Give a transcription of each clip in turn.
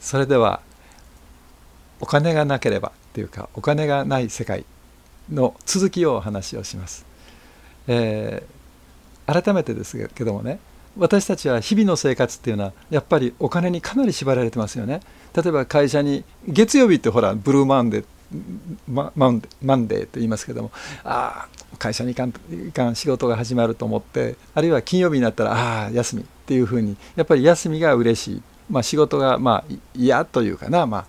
それではお金がなければというかお金がない世界の続きをお話をします。改めてですけどもね、私たちは日々の生活っていうのはやっぱりお金にかなり縛られてますよね。例えば会社に月曜日ってほらブルーマンデー、マンデーって言いますけども、ああ会社にいかん仕事が始まると思って、あるいは金曜日になったらああ休みっていうふうにやっぱり休みが嬉しい、仕事が嫌というかな、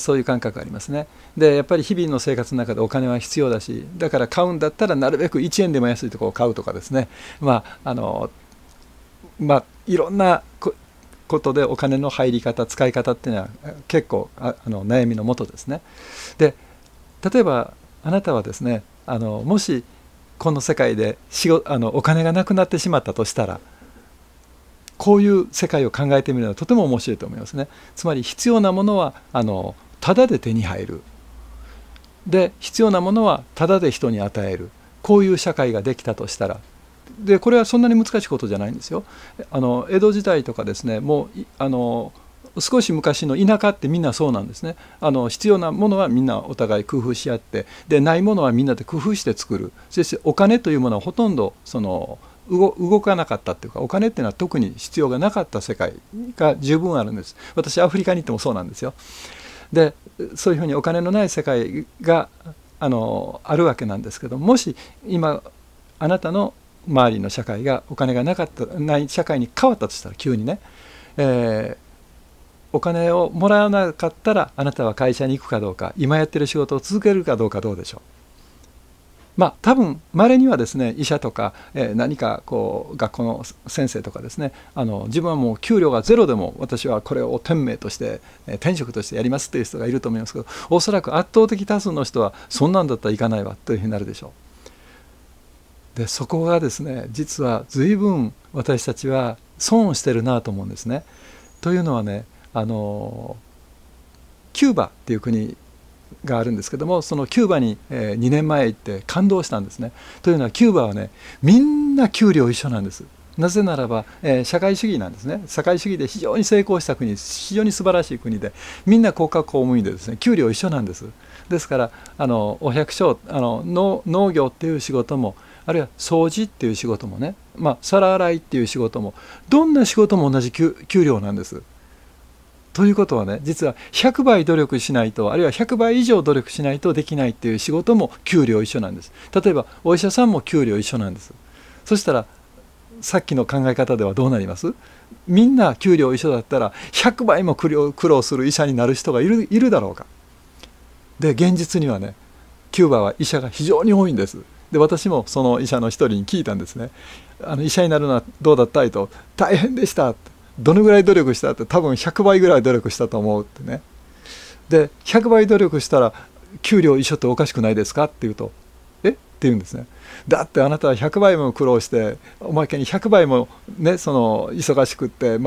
そういう感覚がありますね。でやっぱり日々の生活の中でお金は必要だし、だから買うんだったらなるべく1円でも安いところを買うとかですね、いろんなことでお金の入り方使い方っていうのは結構悩みのもとですね。で例えばあなたはですね、もしこの世界でお金がなくなってしまったとしたら、こういう世界を考えてみるのはとても面白いと思いますね。つまり必要なものはただで手に入る、で必要なものはただで人に与える、こういう社会ができたとしたら、でこれはそんなに難しいことじゃないんですよ。江戸時代とかですね、もう少し昔の田舎ってみんなそうなんですね。必要なものはみんなお互い工夫し合って、でないものはみんなで工夫して作る。そしてお金というものはほとんど動かなかったっていうか、お金っていうのは特に必要がなかった世界が十分あるんです。私アフリカに行ってもそうなんですよ。でそういうふうにお金のない世界があるわけなんですけど、もし今あなたの周りの社会がお金がない社会に変わったとしたら、急にね、お金をもらわなかったらあなたは会社に行くかどうか、今やってる仕事を続けるかどうか、どうでしょう。多分稀にはですね、医者とか、何かこう学校の先生とかですね、自分はもう給料がゼロでも私はこれを天命として、天職としてやりますっていう人がいると思いますけど、おそらく圧倒的多数の人はそんなんだったらいかないわというふうになるでしょう。でそこがですね、実は随分私たちは損をしてるなと思うんですね。というのはね、キューバっていう国があるんですけども、そのキューバに2年前行って感動したんですね。というのはキューバはね、みんな給料一緒なんです。なぜならば、社会主義なんですね。社会主義で非常に成功した国、非常に素晴らしい国で、みんな国家公務員でですね、給料一緒なんです。ですからお百姓農業っていう仕事も、あるいは掃除っていう仕事もね、皿洗いっていう仕事も、どんな仕事も同じ給料なんです。ということはね、実は100倍努力しないと、あるいは100倍以上努力しないとできないっていう仕事も給料一緒なんです。例えばお医者さんも給料一緒なんです。そしたらさっきの考え方ではどうなります？みんな給料一緒だったら100倍も苦労する医者になる人がいるだろうか。で現実にはね、キューバは医者が非常に多いんです。で私もその医者の一人に聞いたんですね。医者になるのはどうだったいと、大変でしたって、どのぐらい努力したって、多分100倍ぐらい努力したと思うってね。で100倍努力したら給料一緒っておかしくないですかって言うと、えって言うんですね。だってあなたは100倍も苦労して、おまけに100倍もね、忙しくって、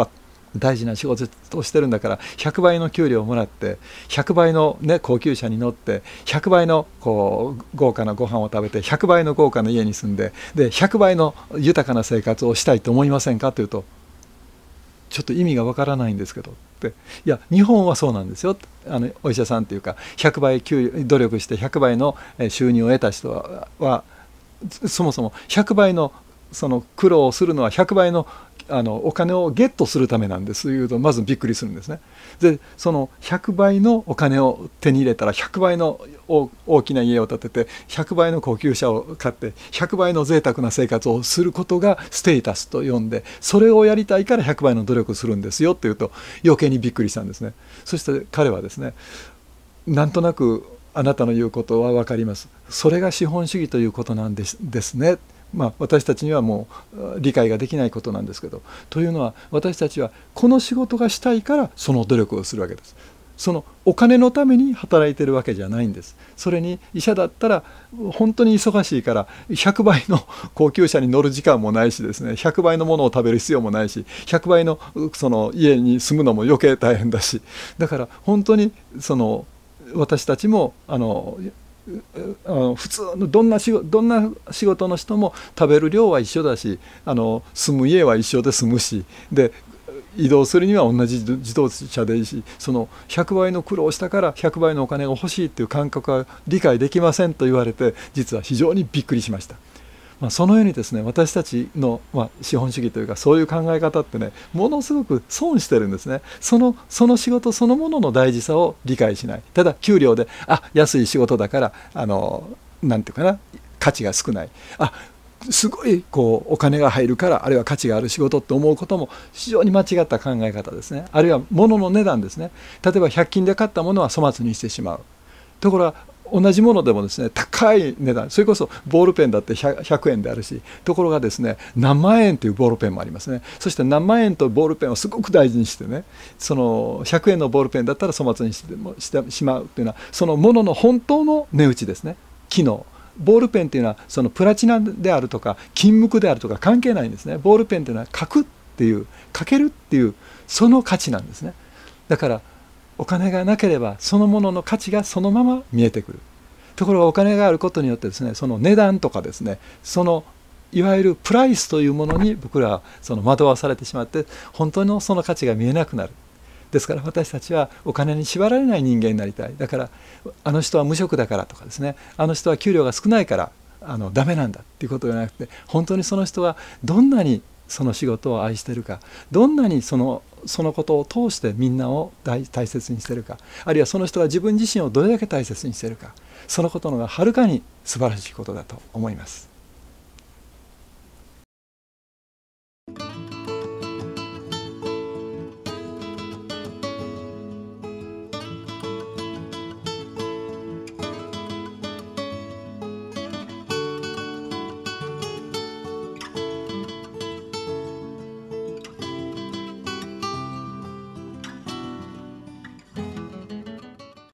大事な仕事をしてるんだから、100倍の給料をもらって、100倍の、高級車に乗って、100倍の豪華なご飯を食べて、100倍の豪華な家に住んで、で100倍の豊かな生活をしたいと思いませんかというと、ちょっと意味がわからないんですけどって、いや日本はそうなんですよ。お医者さんというか100倍努力して100倍の収入を得た人はそもそも100倍の苦労をするのは100倍のお金をゲットするためなんですというと、まずびっくりするんですね。でその100倍のお金を手に入れたら、100倍の大きな家を建てて、100倍の高級車を買って、100倍の贅沢な生活をすることがステータスと呼んで、それをやりたいから100倍の努力をするんですよというと、余計にびっくりしたんですね。そして彼はですね、なんとなくあなたの言うことは分かります、それが資本主義ということなんですね。私たちにはもう理解ができないことなんですけど、というのは私たちはこの仕事がしたいからその努力をするわけです。そのお金のために働いてるわけじゃないんです。それに医者だったら本当に忙しいから、100倍の高級車に乗る時間もないしですね、100倍のものを食べる必要もないし、100倍の家に住むのも余計大変だし、だから本当に私たちも普通のどんな仕事の人も食べる量は一緒だし、住む家は一緒で住むし、で移動するには同じ自動車でいいし、その100倍の苦労をしたから100倍のお金が欲しいっていう感覚は理解できませんと言われて、実は非常にびっくりしました。そのようにですね、私たちの資本主義というかそういう考え方ってね、ものすごく損してるんですね。その仕事そのものの大事さを理解しない。ただ給料で、あ、安い仕事だからなんていうかな、価値が少ない、あ、すごいこうお金が入るからあれは価値がある仕事って思うことも非常に間違った考え方ですね。あるいは物の値段ですね。例えば100均で買ったものは粗末にしてしまう。ところが同じものでもですね、高い値段、それこそボールペンだって 100円であるし、ところがですね、何万円というボールペンもありますね。そして何万円とボールペンをすごく大事にしてね、その100円のボールペンだったら粗末にしてしまうというのは、そのものの本当の値打ちですね、機能。ボールペンというのはそのプラチナであるとか金目であるとか関係ないんですね。ボールペンというのは書くっていう、書けるっていう、その価値なんですね。だからお金がなければそのものの価値がそのまま見えてくる。ところがお金があることによってですね、その値段とかですね、そのいわゆるプライスというものに僕らはその惑わされてしまって、本当のその価値が見えなくなる。ですから私たちはお金に縛られない人間になりたい。だからあの人は無職だからとかですね、あの人は給料が少ないからダメなんだっていうことじゃなくて、本当にその人はどんなにその仕事を愛してるか、どんなにそのことを通してみんなを大切にしてるか、あるいはその人が自分自身をどれだけ大切にしてるか、そのことの方がはるかに素晴らしいことだと思います。